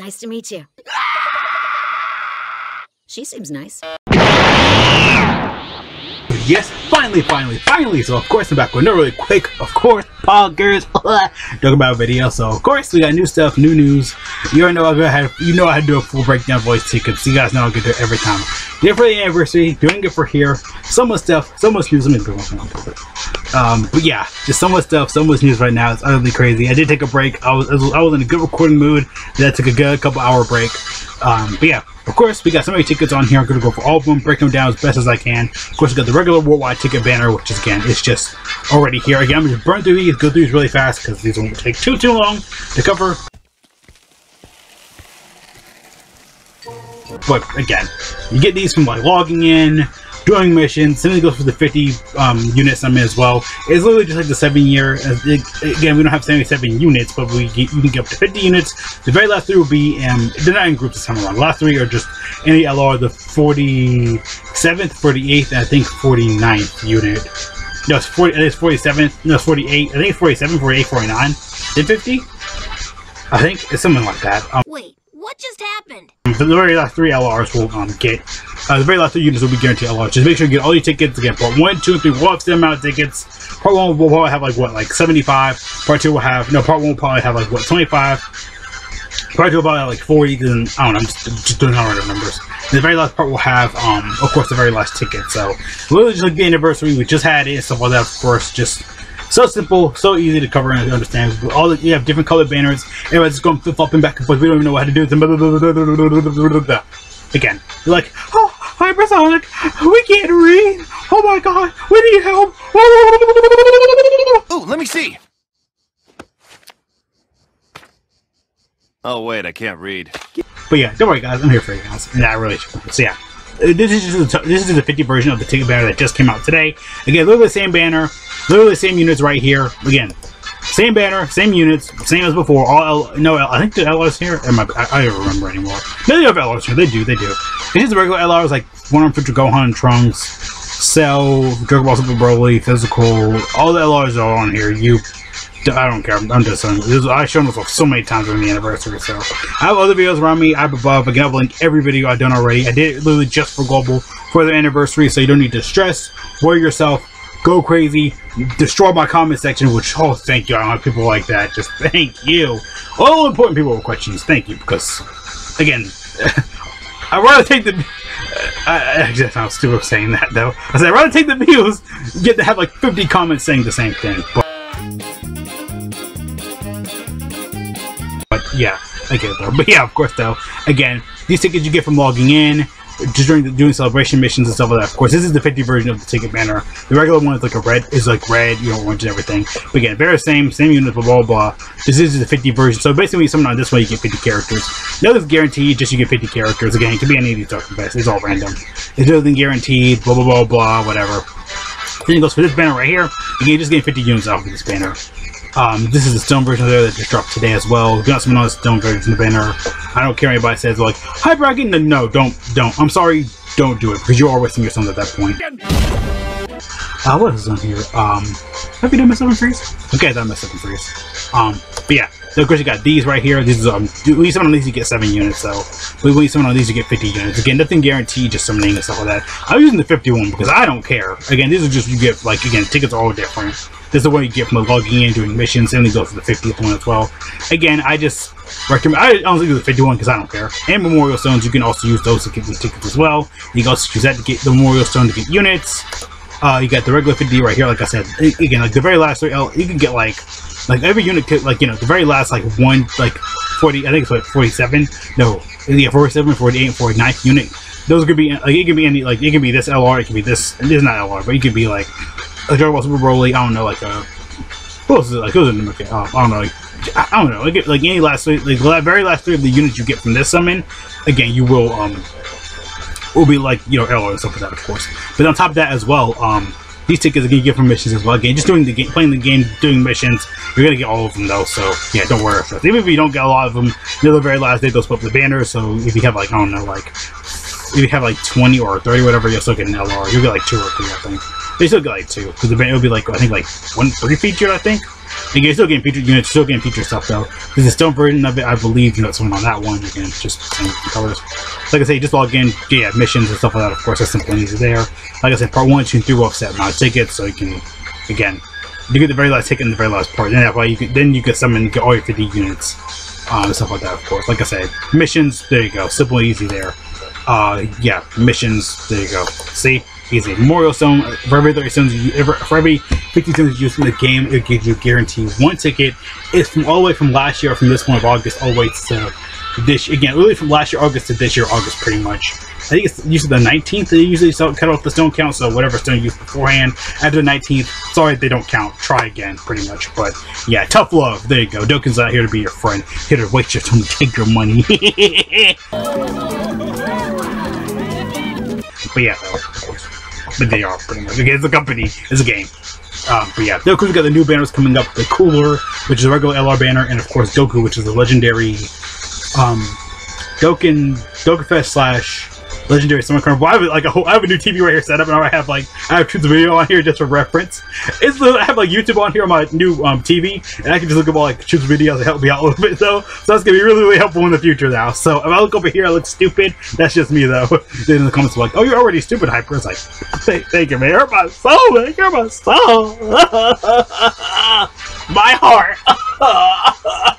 Nice to meet you. She seems nice. Yes, finally. So, of course, I'm back with another really quick, of course, poggers, talking about video. So, of course, we got new stuff, new news. You already know I do a full breakdown voice too, because you guys know I can do it every time. Did it for the anniversary, doing it for here. So much stuff, so much news. Let me but yeah, just so much stuff, so much news right now. It's utterly crazy. I did take a break. I was in a good recording mood. Then I took a good couple-hour break. But yeah, of course, we got so many tickets on here. I'm gonna go for all of them, break them down as best as I can. Of course, we got the regular worldwide ticket banner, which is, again, it's just already here. Again, I'm gonna burn through these, go through these really fast because these won't take too long to cover. But again, you get these from like logging in, doing missions. Something goes for the 50 units I'm in as well. It's literally just like the 7 year. Again, we don't have 77 units, but you can get up to 50 units. The very last three will be, they're not in groups this time around. The last three are just any LR, the 47th, 48th, and I think 49th unit. No, it's 47th. No, it's 48. I think it's 47, 48, 49. Then 50? I think it's something like that. Wait. What just happened? The very last three LRs will get, the very last 3 units will be guaranteed LRs. Just make sure you get all your tickets. Again, part 1, 2, and 3 will have the amount of tickets. Part 1 will probably have like, what, like 75. Part 2 will have, no, part 1 will probably have like, what, 25. Part 2 will probably have like 40, then, I don't know, I'm just doing all numbers. And the very last part will have, of course, the very last ticket. So, literally just like the anniversary, we just had it and stuff like that, of course, just... so simple, so easy to cover and understand. You have different color banners. Everybody's just going flip-flopping back and forth. We don't even know how to do it. Again, you're like, oh, hypersonic, we can't read. Oh my god, we need help. Oh, let me see. Oh wait, I can't read. But yeah, don't worry guys, I'm here for you guys. And I really should. So yeah. This is the 50 version of the ticket banner that just came out today. Again, literally the same banner, literally the same units right here. Again, same banner, same units, same as before. All I think the LRs here. I don't remember anymore. No, they have LRs here. They do. It's just the regular LRs like One Arm Future Gohan and Trunks, Cell, Dragon Ball Super Broly, Physical. All the LRs are on here. I don't care. I'm just saying. I've shown this off so many times during the anniversary, so. I have other videos around me. I'm above. Again, I've linked every video I've done already. I did it literally just for Global for the anniversary, so you don't need to stress, worry yourself, go crazy, destroy my comment section, which, oh, thank you. I don't have people like that. Just thank you. All important people with questions. Thank you, because, again, I'd rather take the... I just sound stupid saying that, though. I said, I'd rather take the views, get to have like 50 comments saying the same thing. But yeah, I get it though. But yeah, of course though. Again, these tickets you get from logging in, just doing celebration missions and stuff like that. Of course, this is the 50 version of the ticket banner. The regular one is like red, you know, orange and everything. But again, very same unit, blah blah blah. This is the 50 version. So basically, somehow this way you get 50 characters. Nothing's guaranteed, just you get 50 characters. Again, it can be any of these talking best. It's all random. It's nothing guaranteed. Blah blah blah blah. Whatever. Then it goes for this banner right here. Again, you just get 50 units off of this banner. This is the stone version of there that just dropped today as well. We got some other stone version of the banner. I don't care what anybody says like, "Hi, Bragging." No, don't. I'm sorry, don't do it because you are wasting your stones at that point. What is on here? Have you done mess up in freeze? Okay, that messed up in freeze. But yeah. So of course you got these right here. These is when summon on these you get 7 units, so when you summon on these you get 50 units. Again, nothing guaranteed, just summoning and stuff like that. I'm using the 51 because I don't care. Again, these are just you get like again tickets are all different. This is the one you get from logging in, doing missions, and these go for the 50th one as well. Again, I just recommend I honestly do the 51 because I don't care. And memorial stones, you can also use those to get these tickets as well. You can also use that to get the memorial stone to get units. You got the regular 50 right here, like I said. Again, like the very last 3 L, you can get like every unit could, like you know, the very last like one, like 40. I think it's like 47. No, yeah, 47, 48, 49 unit. Those could be like it could be any like it could be this LR, it could be this. It is not LR, but it could be like a Dragon Ball Super Broly. I don't know, like a what was it like? It was in the I don't know. Like, I don't know. Like any last like the very last 3 of the units you get from this summon. Again, you will will be like, you know, LR and stuff like that, of course. But on top of that as well, these tickets are going to get from missions as well. Again, just doing the game, playing the game, doing missions, you're going to get all of them though, so yeah, don't worry about it. Even if you don't get a lot of them, they're the very last day they'll split up the banner, so if you have like, I don't know, like, if you have like 20 or 30 or whatever, you'll still get an LR. You'll get like 2 or 3, I think. They still get like two, because it'll be like, I think like 1-3 featured, I think. And you're still getting featured units, still getting featured stuff though. Because the stone version of it, I believe, you know, someone on that one, again, just same colors. Like I say, just log in, yeah, missions and stuff like that, of course, that's simple and easy there. Like I said, part 1, 2, and 3 will offset amount of tickets, so you can, again, you get the very last ticket in the very last part. And that way, you can summon, get all your 50 units, and stuff like that, of course. Like I said, missions, there you go, simple and easy there. Yeah, missions, there you go. See? Easy. Memorial Stone, for every 30 stones for every 50 stones you use in the game, it gives you a guarantee one ticket. It's from all the way from last year, from this one of August, all the way to this, again, really from last year August to this year August, pretty much. I think it's usually the 19th they usually cut off the stone count, so whatever stone you used beforehand after the 19th, sorry they don't count, try again, pretty much. But yeah, tough love, there you go. Doken's out here to be your friend, here to wait your turn to take your money. But yeah, of course. But they are pretty much. Again, it's a company. It's a game. But yeah, of course we got the new banners coming up. The Cooler, which is a regular LR banner, and of course Doku, which is the legendary Dokenfest / legendary summer carnival. I have like a whole. I have a new TV right here set up, and I have Truth's video on here just for reference. I have like YouTube on here on my new TV, and I can just look up all like Truth's videos to help me out a little bit though. So that's gonna be really helpful in the future now. So if I look over here, I look stupid. That's just me though. Then in the comments like, "Oh, you're already stupid, Hyper." It's like, "Thank you, man. Hurt my soul, man. Hurt my soul. My heart."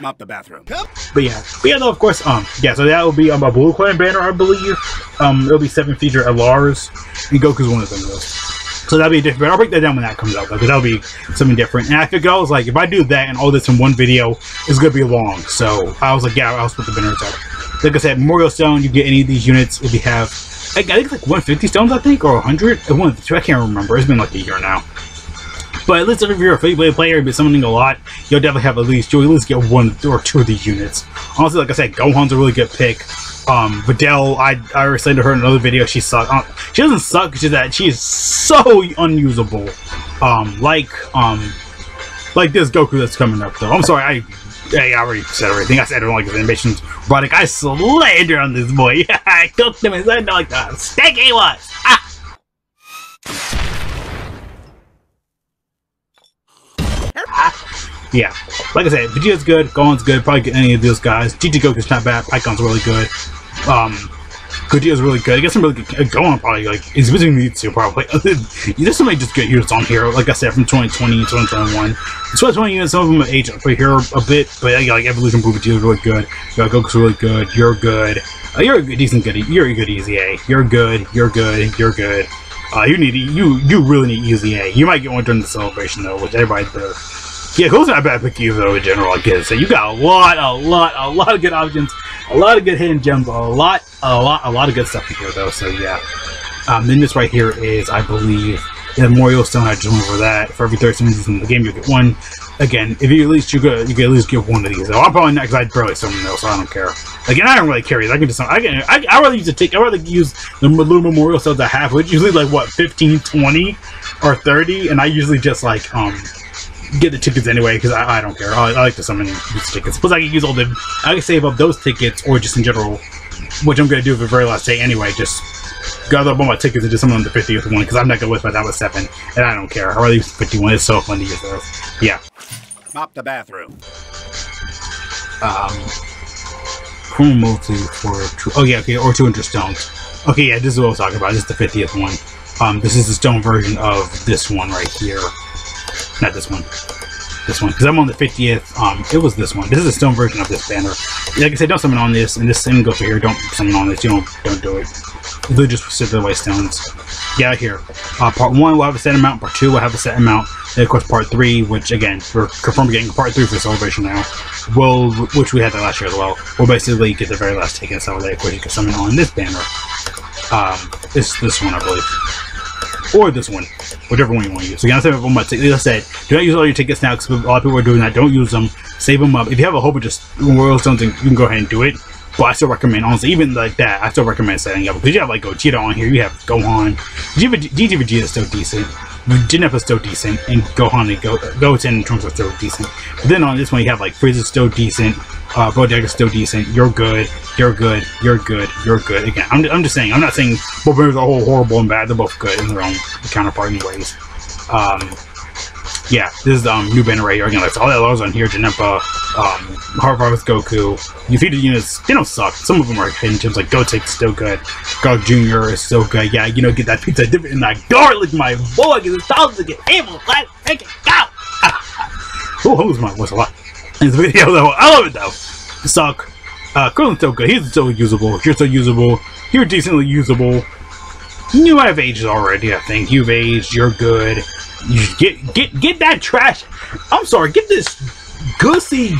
Mop the bathroom. Yep. But yeah, no, of course, yeah, so that will be a Blue Coin banner, I believe. It'll be 7 feature LRs, and Goku's one of them, though. So that'll be different, but I'll break that down when that comes out, because that'll be something different. And I figured, I was like, if I do that and all this in one video, it's gonna be long. So I was like, yeah, I'll split the banners out. Like I said, Memorial Stone, you get any of these units if you have, I think it's like 150 stones, I think, or 100? One of the two, I can't remember. It's been like a year now. But at least if you're a free-play player, you've been summoning a lot, you'll definitely have at least get 1 or 2 of these units. Honestly, like I said, Gohan's a really good pick. Videl, I already said to her in another video, she sucks. She doesn't suck, she is so unusable. Like this Goku that's coming up though. I'm sorry, I already said everything. I said I don't like his animations. But I slandered on this boy. I cooked him and said like the steak he was. Ah! Yeah, like I said, Vegeta's good, Gohan's good, probably get any of those guys. GT Goku's not bad, Pycon's really good. Gogeta's really good. I guess some really good. Gohan probably, like, is visiting these two probably. There's so many just good units on here, like I said, from 2020 to 2021. The 2020 units, some of them have aged up here a bit, but like Evolution Blue Vegeta's really good. Goku's really good, you're good. You're a decent good, you're a good Easy A. You're good, you're good, you're good. You really need Easy A. You might get one during the celebration though, which everybody does. Yeah, Goku's not a bad pick either, though, in general, I guess. So you got a lot of good options, a lot of good hidden gems, a lot of good stuff in here, though, so yeah. Then this right here is, I believe, the Memorial Stone. I just went over that. For every 30 seconds in the game, you'll get one. Again, if you at least, you could at least give one of these, though. I'm probably not, because I'd probably someone else, so I don't care. Again, I don't really care either. I can just, I'd rather use the little Memorial Stones I have, which usually, like, what, 15, 20, or 30, and I usually just, like, get the tickets anyway, because I don't care. I like to summon these tickets. Plus, I can use all the. I can save up those tickets, or just in general, which I'm going to do for the very last day anyway. Just gather up all my tickets and just summon on the 50th one, because I'm not going to waste my time with 7, and I don't care. I rather use the 51. It's so fun to use those. Yeah. Mop the bathroom. Chrome multi for. Oh, yeah, okay, or 200 stones. Okay, yeah, this is what I was talking about. This is the 50th one. This is the stone version of this one right here. Not this one. This one. Because I'm on the 50th. It was this one. This is a stone version of this banner. Like I said, don't summon on this. And this same goes for here. Don't summon on this. You don't do it. They'll just sit the white stones. Yeah, right here. Part 1 will have a set amount. Part 2 will have a set amount. And of course, Part 3, which again, we're confirmed getting Part 3 for celebration now. Will, which we had that last year as well. We'll basically get the very last ticket. So of course, you can summon on this banner. It's this one, I believe. Or this one, whichever one you want to use. So again, I said, do not use all your tickets now, because a lot of people are doing that. Don't use them. Save them up. If you have a whole bunch of Royal Stones, you can go ahead and do it. But I still recommend, honestly, even like that, I still recommend setting up. Because you have like Gogeta on here, you have Gohan. GT Vegeta is still decent. Jineff is still decent. And Gohan and Goten and Trunks are still decent. But then on this one, you have like Frieza is still decent. Brodeck is still decent. You're good. You're good. You're good. You're good. Again, I'm just saying. I'm not saying both movies are all horrible and bad. They're both good in their own counterpart, anyways. Yeah, this is New Banner Radar. Again, like all the others on here, Janempa, Harvest Goku. You feed the units, they don't suck. Some of them are hidden gems, like Goten's still good. Gog Jr. is still good. Yeah, you know, get that pizza dip in that garlic, my boy. Get the dogs to get able to take it out. Oh, I lose my voice a lot in this video, though. I love it, though. Suck. Krillin's still good. He's still usable. You're still usable. You're decently usable. You have aged already, I think. You've aged. You're good. You get that trash. I'm sorry, get this goosey,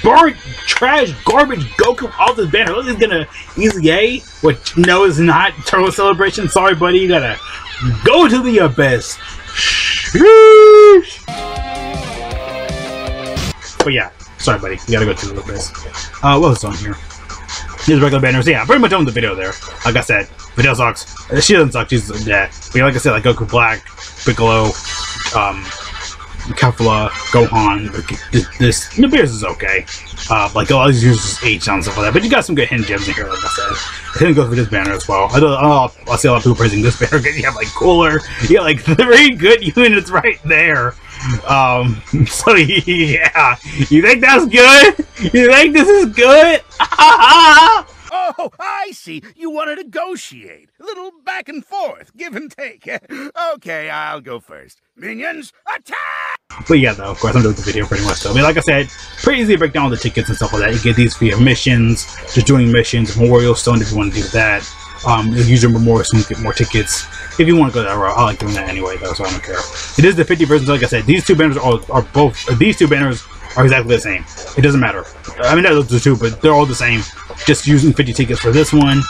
burnt, trash, garbage Goku off this banner. This is gonna easy A, which no is not Turtle Celebration. Sorry, buddy, you gotta go to the abyss. But yeah, sorry, buddy, you gotta go to the abyss. What else on here? These regular banners, yeah, pretty much on the video there. Like I said, video sucks. She doesn't suck, she's dead. But like I said, like Goku Black, Piccolo, Kefla, Gohan, this Nibiru is okay. Like a lot of these users age and stuff like that. But you got some good hidden gems in here, like I said. I didn't go for this banner as well. I see a lot of people praising this banner because you have like Cooler, you got like 3 good units right there. So yeah, you think that's good? You think this is good? Oh, I see. You want to negotiate. A little back and forth, give and take. Okay, I'll go first. Minions, attack! But yeah, though, of course, I'm doing the video pretty much, though. I mean, like I said, pretty easy to break down the tickets and stuff like that. You get these for your missions, just doing missions, Memorial Stone if you want to do that. Use your Memorial Stone to get more tickets. If you want to go that route, I like doing that anyway, though, so I don't care. It is the 50 versions, like I said. These two banners are both, these two banners are exactly the same. It doesn't matter. I mean, those are two, but they're all the same. Just using 50 tickets for this one.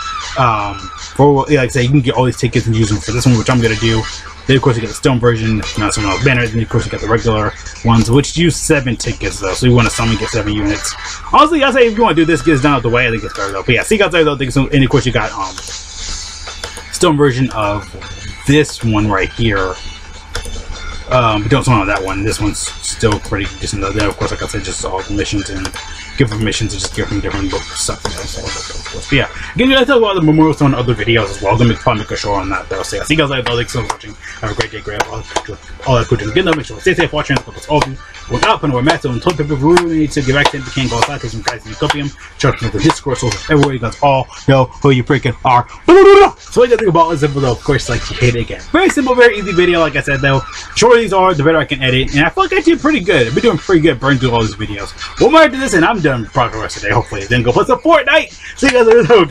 For like I say, you can get all these tickets and use them for this one, which I'm gonna do. Then of course you get the stone version, not someone else banner. Then of course you get the regular ones, which use 7 tickets though. So you want to summon, get 7 units. Honestly, I say if you want to do this, get it done out the way. I think it's better though. But yeah, see, guys, there though. And of course you got stone version of this one right here. Don't summon that one. This one's still pretty decent though. Then of course, like I said, just all missions and different missions and just different stuff. But yeah, again, you guys talk about the Memorial Stone and other videos as well. I'm gonna probably make a show on that though. So yeah, see you guys later. Thanks for watching. Have a great day, grab all that good things. Again, though, make sure to stay safe, watch and all of you. Without putting away mats on toilet paper, we really need to get back to it. We can't go outside, take some guys in copium, chucking the Discord socials everywhere. You guys all know who you freaking are. So what you gotta think about is though, of course, like you hit it again. Very simple, very easy video, like I said though. Shorter these are, the better I can edit, and I feel like I did pretty good. I've been doing pretty good burning through all these videos. One more after this and I'm done progress today, hopefully. Then go play some Fortnite. See you guys later though.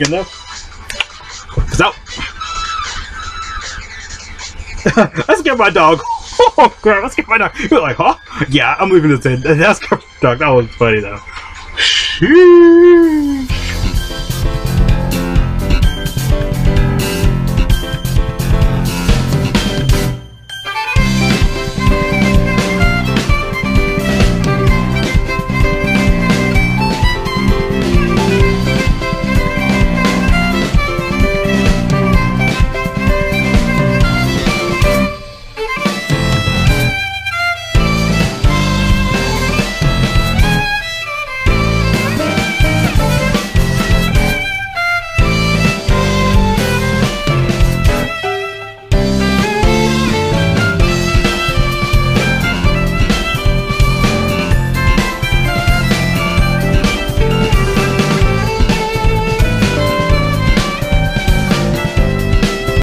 Peace out. Let's get my dog. Oh crap, let's get my dog. You're like, huh? Yeah, I'm leaving this in. That's my dog. That was funny though.